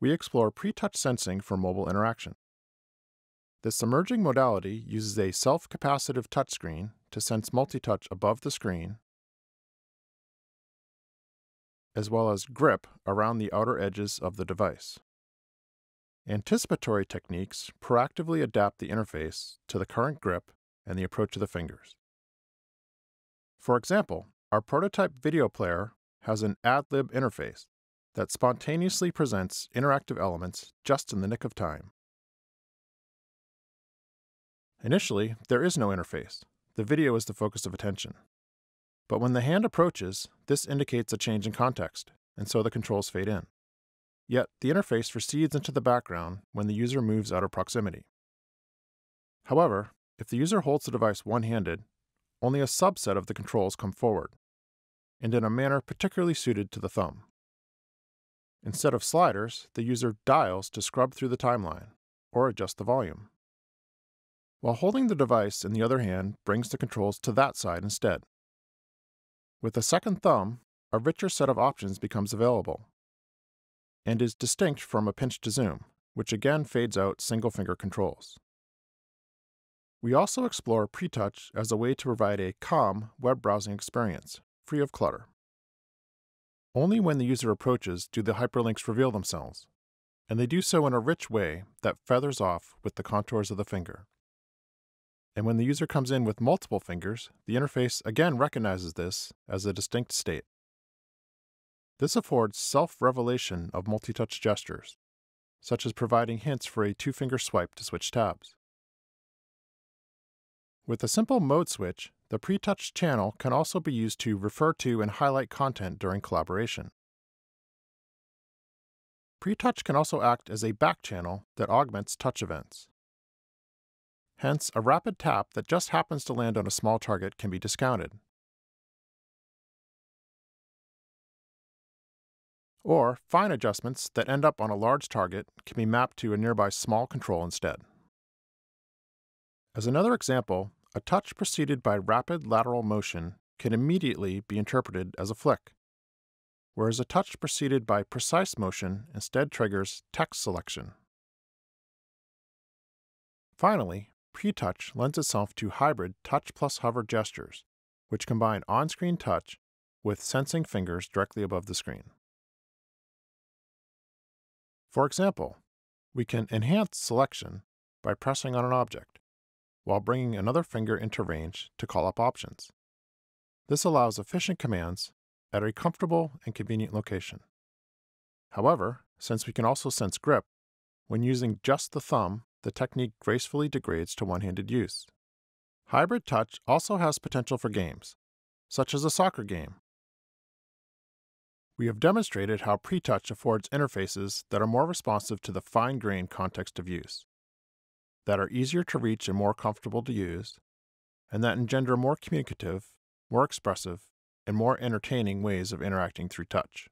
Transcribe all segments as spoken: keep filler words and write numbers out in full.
we explore pre-touch sensing for mobile interaction. This emerging modality uses a self-capacitive touchscreen to sense multi-touch above the screen, as well as grip around the outer edges of the device. Anticipatory techniques proactively adapt the interface to the current grip and the approach of the fingers. For example, our prototype video player has an ad-lib interface that spontaneously presents interactive elements just in the nick of time. Initially, there is no interface. The video is the focus of attention. But when the hand approaches, this indicates a change in context, and so the controls fade in. Yet, the interface recedes into the background when the user moves out of proximity. However, if the user holds the device one-handed, only a subset of the controls come forward, and in a manner particularly suited to the thumb. Instead of sliders, the user dials to scrub through the timeline, or adjust the volume. While holding the device in the other hand brings the controls to that side instead. With the second thumb, a richer set of options becomes available, and is distinct from a pinch to zoom, which again fades out single-finger controls. We also explore pre-touch as a way to provide a calm web browsing experience, free of clutter. Only when the user approaches do the hyperlinks reveal themselves, and they do so in a rich way that feathers off with the contours of the finger. And when the user comes in with multiple fingers, the interface again recognizes this as a distinct state. This affords self-revelation of multi-touch gestures, such as providing hints for a two-finger swipe to switch tabs. With a simple mode switch, the pre-touch channel can also be used to refer to and highlight content during collaboration. Pre-touch can also act as a back channel that augments touch events. Hence, a rapid tap that just happens to land on a small target can be discounted. Or, fine adjustments that end up on a large target can be mapped to a nearby small control instead. As another example, a touch preceded by rapid lateral motion can immediately be interpreted as a flick, whereas a touch preceded by precise motion instead triggers text selection. Finally, pre-touch lends itself to hybrid touch plus hover gestures, which combine on-screen touch with sensing fingers directly above the screen. For example, we can enhance selection by pressing on an object, while bringing another finger into range to call up options. This allows efficient commands at a comfortable and convenient location. However, since we can also sense grip, when using just the thumb, the technique gracefully degrades to one-handed use. Hybrid touch also has potential for games, such as a soccer game. We have demonstrated how pre-touch affords interfaces that are more responsive to the fine-grained context of use, that are easier to reach and more comfortable to use, and that engender more communicative, more expressive, and more entertaining ways of interacting through touch.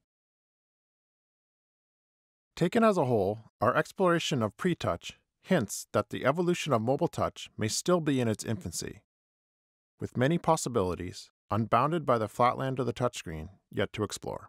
Taken as a whole, our exploration of pre-touch hints that the evolution of mobile touch may still be in its infancy, with many possibilities, unbounded by the flatland of the touchscreen, yet to explore.